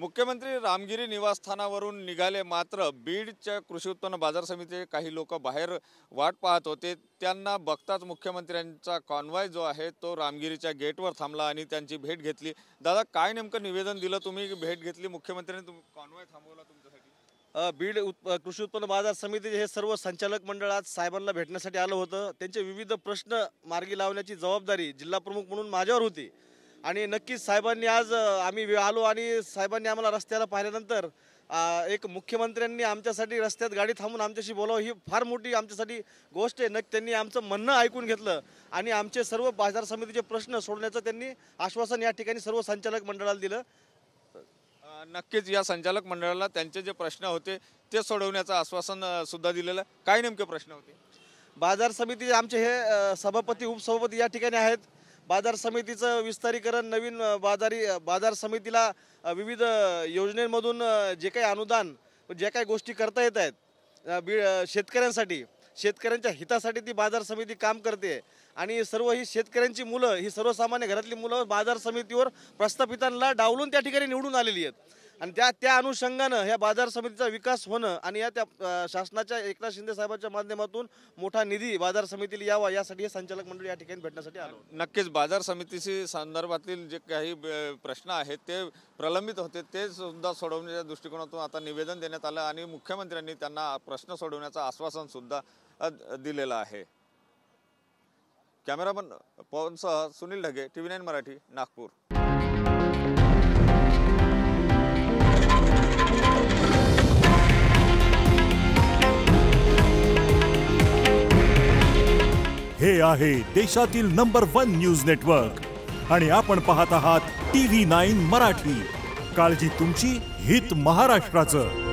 मुख्यमंत्री रामगिरी निवासस्थानावरून निघाले, मात्र बीडच्या कृषी उत्पन्न बाजार समितीचे काही लोक बाहेर वाट पाहत होते। त्यांना बघताच मुख्यमंत्र्यांचा कॉन्वॉय जो आहे तो रामगिरीच्या गेटवर थांबला आणि त्यांची भेट घेतली। दादा, काय नेमकं निवेदन दिलं तुम्ही? भेट घेतली मुख्यमंत्र्यांनी, कॉन्वॉय थांबवला तुमच्यासाठी? बीड कृषी उत्पन्न बाजार समितीचे हे सर्व संचालक मंडळ आज साहेबांना भेटण्यासाठी आलं होतं। त्यांचे विविध प्रश्न मार्गी लावण्याची जबाबदारी जिल्हा प्रमुख म्हणून माझ्यावर होती आणि नक्कीच साहेबांनी आज आम्ही आलो आणि साहेबांनी आम्हाला रस्त्याला पाहिल्यानंतर एक मुख्यमंत्र्यांनी आमच्यासाठी रस्त्यात गाडी थांबून आमच्याशी बोलावं ही फार मोठी आमच्यासाठी गोष्ट आहे। नक्की त्यांनी आमचं म्हणणं ऐकून घेतलं आणि आमचे सर्व बाजार समितीचे प्रश्न सोडवण्याचं त्यांनी आश्वासन या ठिकाणी सर्व संचालक मंडळाला दिलं। नक्कीच या संचालक मंडळाला त्यांचे जे प्रश्न होते ते सोडवण्याचं आश्वासन सुद्धा दिलेलं। काय नेमके प्रश्न होते? बाजार समितीचे आमचे हे सभापती उपसभापती या ठिकाणी आहेत। बाजार समितीचं विस्तारीकरण, नवीन बाजार समितीला विविध योजनेमधून जे काही अनुदान जे काही गोष्टी करता येत आहेत शेतकऱ्यांसाठी, शेतकऱ्यांच्या हितासाठी ती बाजार समिती काम करते आणि सर्व ही शेतकऱ्यांची मुलं, ही सर्वसामान्य घरातली मुलं बाजार समितीवर प्रस्थापितांना डावलून त्या ठिकाणी निवडून आलेली आहेत आणि त्या अनुषंगानं ह्या बाजार समितीचा विकास होणं आणि या त्या शासनाच्या एकनाथ शिंदे साहेबांच्या माध्यमातून मोठा निधी बाजार समितीला यावा यासाठी हे संचालक मंडळ या ठिकाणी भेटण्यासाठी आलो। नक्कीच बाजार समितीशी संदर्भातील जे काही प्रश्न आहेत ते प्रलंबित होते ते सुद्धा सोडवण्याच्या दृष्टिकोनातून आता निवेदन देण्यात आलं आणि मुख्यमंत्र्यांनी त्यांना प्रश्न सोडवण्याचं आश्वासन सुद्धा दिलेलं आहे। कॅमेरामन पवनसह सुनील ढगे, टीव्ही 9 मराठी, नागपूर। हे आहे देशातील नंबर 1 न्यूज नेटवर्क आणि आपण पाहत आहात टीव्ही 9 मराठी। काळजी तुमची, हित महाराष्ट्राचं।